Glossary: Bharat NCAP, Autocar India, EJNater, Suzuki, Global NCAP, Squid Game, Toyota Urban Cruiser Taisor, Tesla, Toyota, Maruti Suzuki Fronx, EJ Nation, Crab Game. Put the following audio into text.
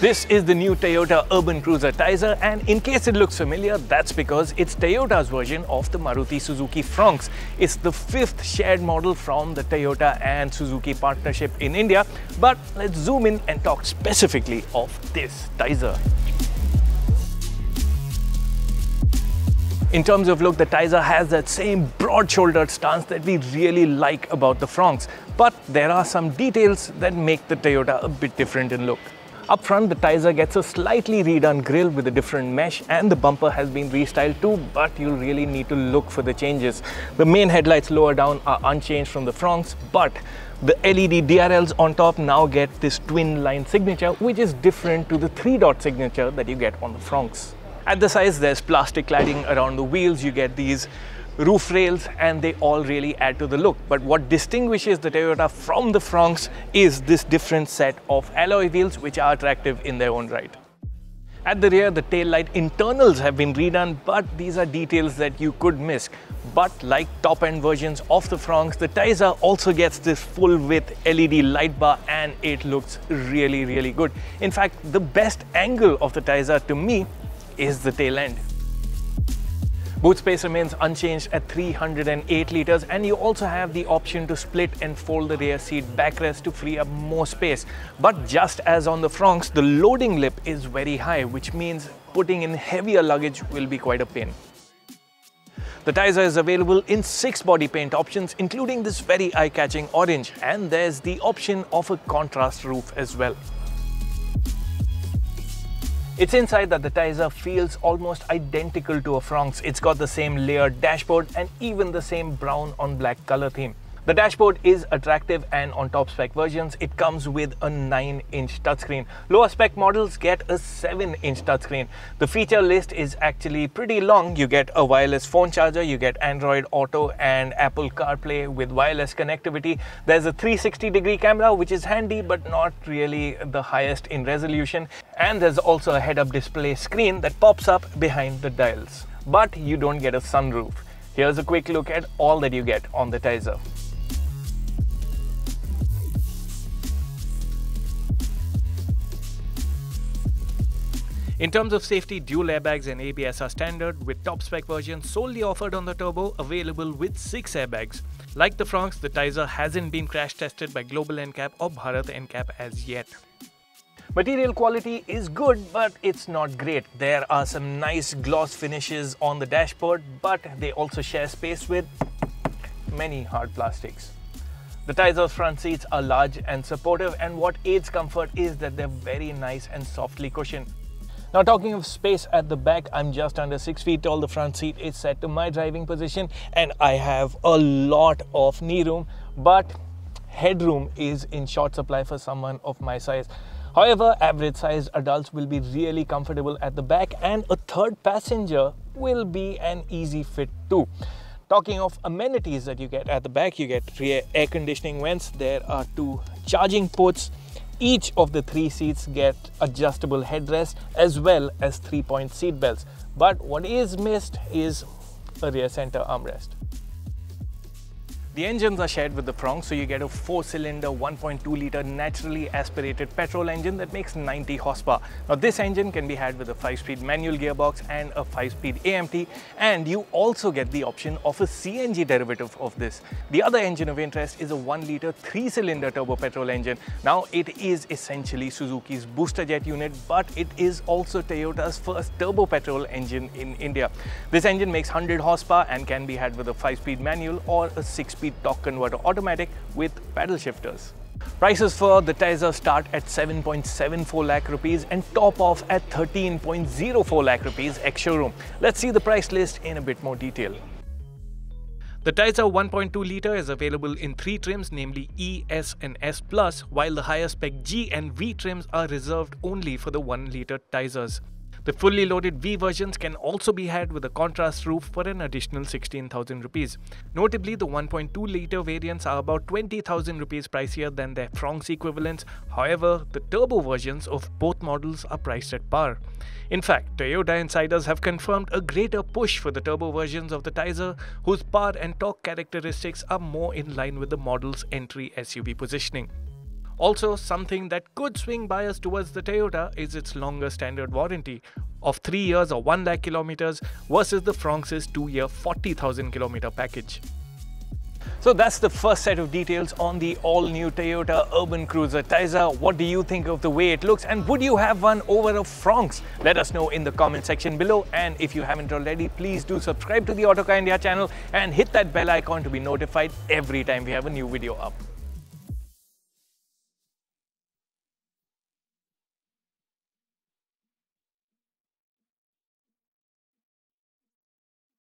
This is the new Toyota Urban Cruiser Taisor, and in case it looks familiar, that's because it's Toyota's version of the Maruti Suzuki Fronx. It's the fifth shared model from the Toyota and Suzuki partnership in India. But let's zoom in and talk specifically of this Taisor. In terms of look, the Taisor has that same broad-shouldered stance that we really like about the Fronx. But there are some details that make the Toyota a bit different in look. Up front, the Taisor gets a slightly redone grille with a different mesh, and the bumper has been restyled too, but you'll really need to look for the changes. The main headlights lower down are unchanged from the Fronx, but the LED DRLs on top now get this twin line signature, which is different to the 3-dot signature that you get on the Fronx. At the sides, there's plastic cladding around the wheels. You get these roof rails, and they all really add to the look. But what distinguishes the Toyota from the Fronx is this different set of alloy wheels, which are attractive in their own right. At the rear, the taillight internals have been redone, but these are details that you could miss. But like top-end versions of the Fronx, the Taisor also gets this full-width LED light bar, and it looks really, really good. In fact, the best angle of the Taisor to me is the tail end. Boot space remains unchanged at 308 liters, and you also have the option to split and fold the rear seat backrest to free up more space. But just as on the Fronx, the loading lip is very high, which means putting in heavier luggage will be quite a pain. The Taisor is available in 6 body paint options, including this very eye-catching orange, and there's the option of a contrast roof as well. It's inside that the Taisor feels almost identical to a Fronx. It's got the same layered dashboard and even the same brown on black color theme. The dashboard is attractive, and on top spec versions, it comes with a 9-inch touchscreen. Lower spec models get a 7-inch touchscreen. The feature list is actually pretty long. You get a wireless phone charger, you get Android Auto and Apple CarPlay with wireless connectivity. There's a 360-degree camera, which is handy, but not really the highest in resolution. And there's also a head-up display screen that pops up behind the dials. But you don't get a sunroof. Here's a quick look at all that you get on the Taisor. In terms of safety, dual airbags and ABS are standard, with top-spec versions solely offered on the Turbo, available with 6 airbags. Like the Fronx, the Taisor hasn't been crash-tested by Global NCAP or Bharat NCAP as yet. Material quality is good, but it's not great. There are some nice gloss finishes on the dashboard, but they also share space with many hard plastics. The Taisor's front seats are large and supportive, and what aids comfort is that they're very nice and softly cushioned. Now, talking of space at the back, I'm just under 6 feet tall. The front seat is set to my driving position, and I have a lot of knee room, but headroom is in short supply for someone of my size. However, average-sized adults will be really comfortable at the back, and a third passenger will be an easy fit too. Talking of amenities that you get at the back, you get rear air conditioning vents. There are 2 charging ports. Each of the 3 seats get adjustable headrests as well as 3-point seat belts. But what is missed is a rear center armrest. The engines are shared with the Fronx, so you get a 4-cylinder 1.2-litre naturally aspirated petrol engine that makes 90 horsepower. Now, this engine can be had with a 5-speed manual gearbox and a 5-speed AMT, and you also get the option of a CNG derivative of this. The other engine of interest is a 1-litre 3-cylinder turbo petrol engine. Now, it is essentially Suzuki's booster jet unit, but it is also Toyota's first turbo petrol engine in India. This engine makes 100 horsepower and can be had with a 5-speed manual or a 6-speed torque converter automatic with paddle shifters. Prices for the Taisor start at 7.74 lakh rupees and top off at 13.04 lakh rupees ex-showroom. Let's see the price list in a bit more detail. The Taisor 1.2 litre is available in 3 trims, namely E, S and S+, while the higher spec G and V trims are reserved only for the 1 litre Taisors. The fully loaded V versions can also be had with a contrast roof for an additional 16,000 rupees. Notably, the 1.2 litre variants are about 20,000 rupees pricier than their Fronx equivalents. However, the turbo versions of both models are priced at par. In fact, Toyota insiders have confirmed a greater push for the turbo versions of the Taisor, whose power and torque characteristics are more in line with the model's entry SUV positioning. Also, something that could swing buyers towards the Toyota is its longer standard warranty of 3 years or 1 lakh kilometers versus the Fronx's 2-year 40,000 kilometer package. So that's the first set of details on the all-new Toyota Urban Cruiser Taisor. What do you think of the way it looks, and would you have one over a Fronx? Let us know in the comment section below, and if you haven't already, please do subscribe to the Autocar India channel and hit that bell icon to be notified every time we have a new video up.